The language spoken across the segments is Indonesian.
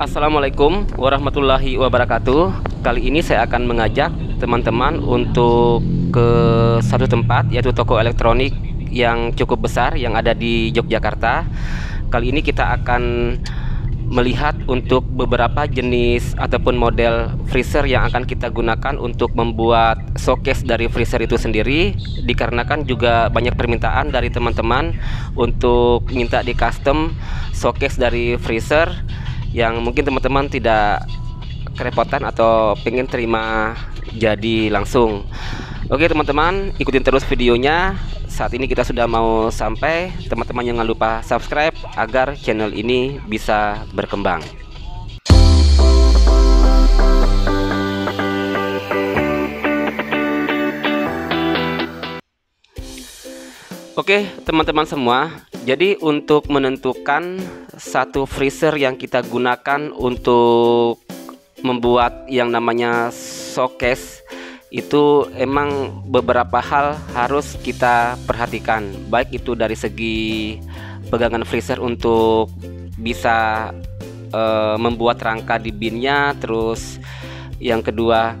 Assalamualaikum warahmatullahi wabarakatuh. Kali ini saya akan mengajak teman-teman untuk ke satu tempat, yaitu toko elektronik yang cukup besar yang ada di Yogyakarta. Kali ini kita akan melihat untuk beberapa jenis ataupun model freezer yang akan kita gunakan untuk membuat showcase dari freezer itu sendiri, dikarenakan juga banyak permintaan dari teman-teman untuk minta di custom showcase dari freezer yang mungkin teman-teman tidak kerepotan atau pengen terima jadi langsung. Oke teman-teman, ikutin terus videonya. Saat ini kita sudah mau sampai. Teman-teman jangan lupa subscribe agar channel ini bisa berkembang. Oke teman-teman semua, jadi untuk menentukan satu freezer yang kita gunakan untuk membuat yang namanya showcase, itu emang beberapa hal harus kita perhatikan, baik itu dari segi pegangan freezer untuk bisa membuat rangka di binnya, terus yang kedua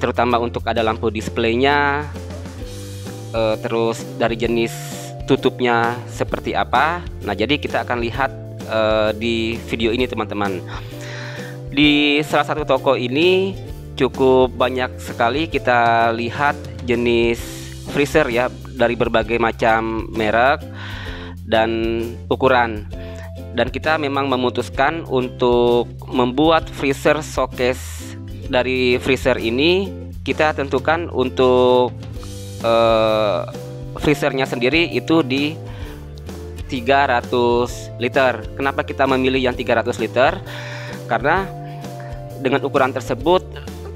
terutama untuk ada lampu displaynya, terus dari jenis tutupnya seperti apa. Nah, jadi kita akan lihat di video ini teman-teman. Di salah satu toko ini cukup banyak sekali kita lihat jenis freezer ya, dari berbagai macam merek dan ukuran. Dan kita memang memutuskan untuk membuat freezer showcase dari freezer ini. Kita tentukan untuk freezernya sendiri itu di 300 liter. Kenapa kita memilih yang 300 liter? Karena dengan ukuran tersebut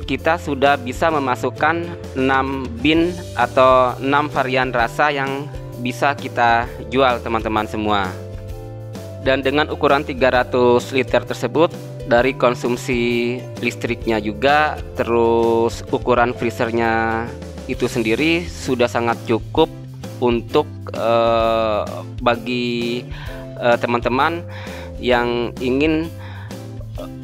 kita sudah bisa memasukkan 6 bin atau 6 varian rasa yang bisa kita jual teman-teman semua. Dan dengan ukuran 300 liter tersebut, dari konsumsi listriknya juga, terus ukuran freezernya itu sendiri sudah sangat cukup untuk bagi teman-teman yang ingin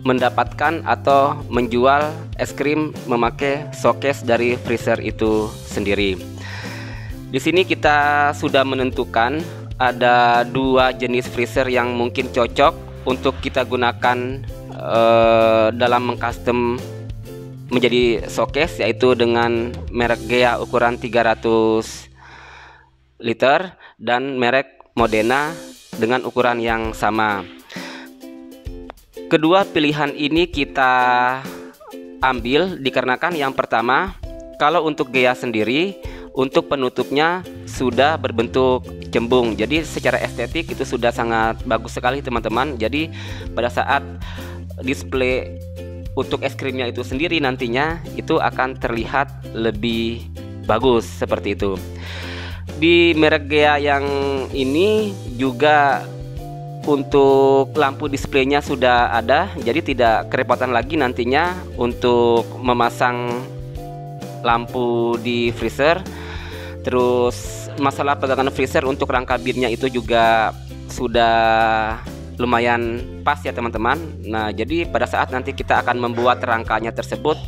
mendapatkan atau menjual es krim memakai showcase dari freezer itu sendiri. Di sini kita sudah menentukan ada dua jenis freezer yang mungkin cocok untuk kita gunakan dalam mengcustom menjadi showcase, yaitu dengan merek Gea ukuran 300 liter dan merek Modena dengan ukuran yang sama. Kedua pilihan ini kita ambil dikarenakan yang pertama, kalau untuk Gea sendiri untuk penutupnya sudah berbentuk cembung. Jadi secara estetik itu sudah sangat bagus sekali teman-teman. Jadi pada saat display untuk es krimnya itu sendiri nantinya itu akan terlihat lebih bagus seperti itu. Di merek Gea yang ini juga untuk lampu displaynya sudah ada, jadi tidak kerepotan lagi nantinya untuk memasang lampu di freezer. Terus masalah pegangan freezer untuk rangka binnya itu juga sudah lumayan pas ya teman-teman. Nah, jadi pada saat nanti kita akan membuat rangkanya tersebut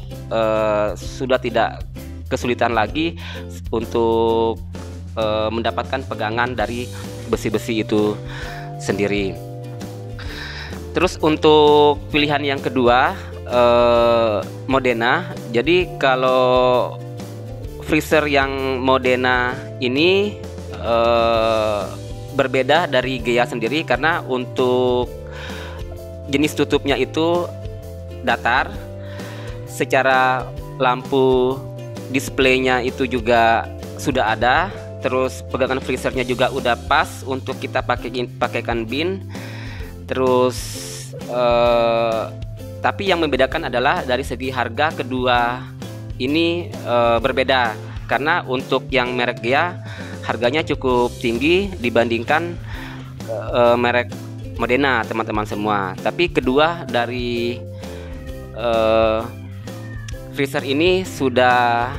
sudah tidak kesulitan lagi untuk mendapatkan pegangan dari besi-besi itu sendiri. Terus untuk pilihan yang kedua, Modena. Jadi kalau freezer yang Modena ini berbeda dari Gea sendiri, karena untuk jenis tutupnya itu datar, secara lampu displaynya itu juga sudah ada, terus pegangan freezernya juga udah pas untuk kita pakaikan bin. Terus tapi yang membedakan adalah dari segi harga kedua ini berbeda, karena untuk yang merek Gea harganya cukup tinggi dibandingkan merek Modena teman-teman semua. Tapi kedua dari freezer ini sudah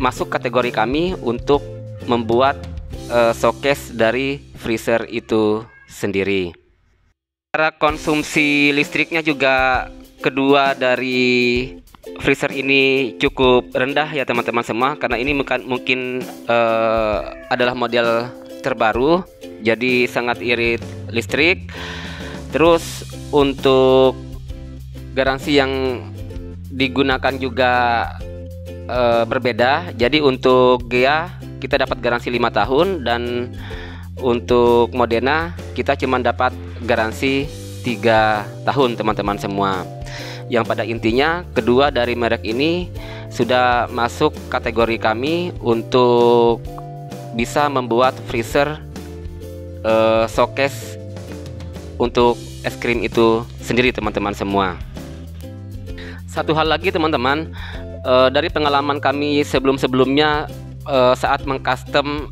masuk kategori kami untuk membuat showcase dari freezer itu sendiri. Cara konsumsi listriknya juga kedua dari freezer ini cukup rendah ya teman-teman semua, karena ini mungkin adalah model terbaru, jadi sangat irit listrik. Terus untuk garansi yang digunakan juga berbeda. Jadi untuk Gea kita dapat garansi 5 tahun, dan untuk Modena kita cuma dapat garansi 3 tahun teman-teman semua. Yang pada intinya kedua dari merek ini sudah masuk kategori kami untuk bisa membuat freezer showcase untuk es krim itu sendiri teman-teman semua. Satu hal lagi teman-teman, dari pengalaman kami sebelum-sebelumnya saat mengcustom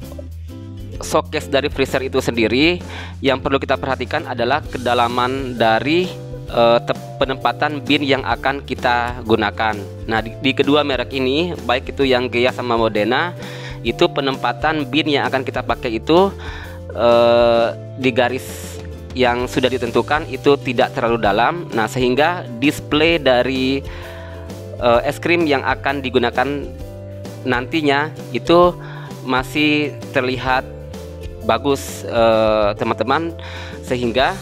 showcase dari freezer itu sendiri, yang perlu kita perhatikan adalah kedalaman dari penempatan bin yang akan kita gunakan. Nah, di kedua merek ini, baik itu yang Gea sama Modena, itu penempatan bin yang akan kita pakai itu di garis yang sudah ditentukan itu tidak terlalu dalam. Nah, sehingga display dari es krim yang akan digunakan nantinya itu masih terlihat bagus teman-teman, sehingga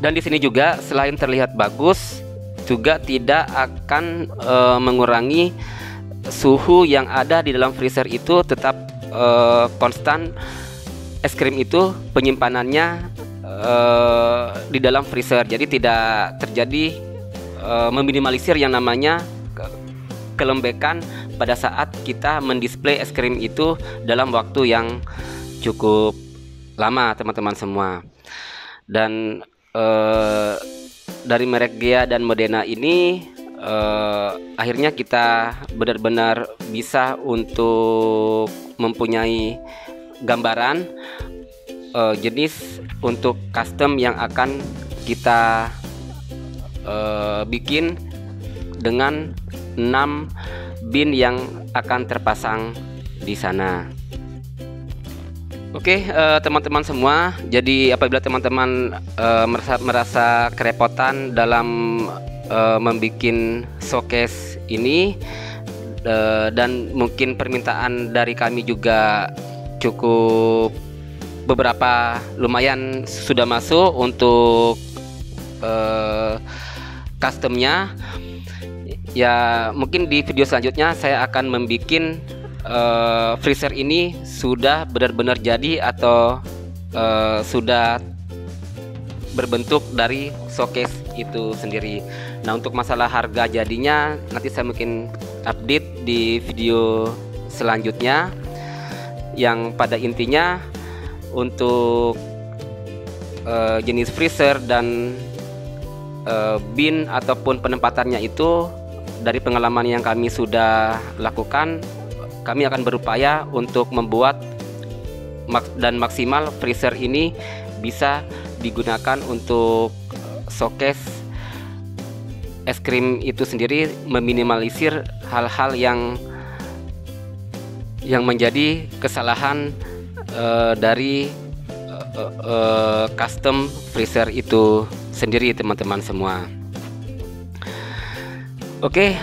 dan di sini juga selain terlihat bagus juga tidak akan mengurangi suhu yang ada di dalam freezer itu, tetap konstan. Es krim itu penyimpanannya di dalam freezer, jadi tidak terjadi meminimalisir yang namanya kelembekan pada saat kita mendisplay es krim itu dalam waktu yang cukup lama teman-teman semua. Dan dari merek Gea dan Modena ini akhirnya kita benar-benar bisa untuk mempunyai gambaran jenis untuk custom yang akan kita bikin dengan 6 bin yang akan terpasang di sana. Oke, teman-teman semua, jadi apabila teman-teman merasa kerepotan dalam membuat showcase ini, dan mungkin permintaan dari kami juga cukup beberapa lumayan sudah masuk untuk customnya. Ya, mungkin di video selanjutnya saya akan membuat freezer ini sudah benar-benar jadi atau sudah berbentuk dari showcase itu sendiri. Nah, untuk masalah harga jadinya nanti saya mungkin update di video selanjutnya. Yang pada intinya untuk jenis freezer dan bin ataupun penempatannya itu, dari pengalaman yang kami sudah lakukan, kami akan berupaya untuk membuat dan maksimal freezer ini bisa digunakan untuk showcase es krim itu sendiri, meminimalisir hal-hal yang menjadi kesalahan dari custom freezer itu sendiri teman-teman semua. Oke,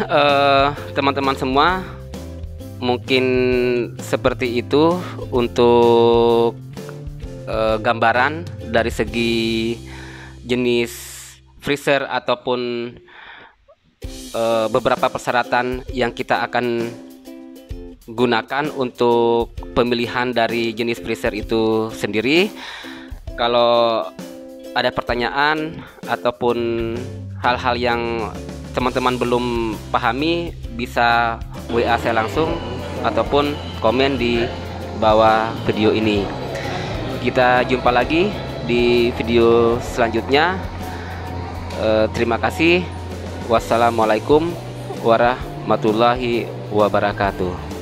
teman-teman semua, mungkin seperti itu untuk gambaran dari segi jenis freezer ataupun beberapa persyaratan yang kita akan gunakan untuk pemilihan dari jenis freezer itu sendiri. Kalau ada pertanyaan ataupun hal-hal yang teman-teman belum pahami, bisa WA saya langsung ataupun komen di bawah video ini. Kita jumpa lagi di video selanjutnya. Terima kasih. Wassalamualaikum warahmatullahi wabarakatuh.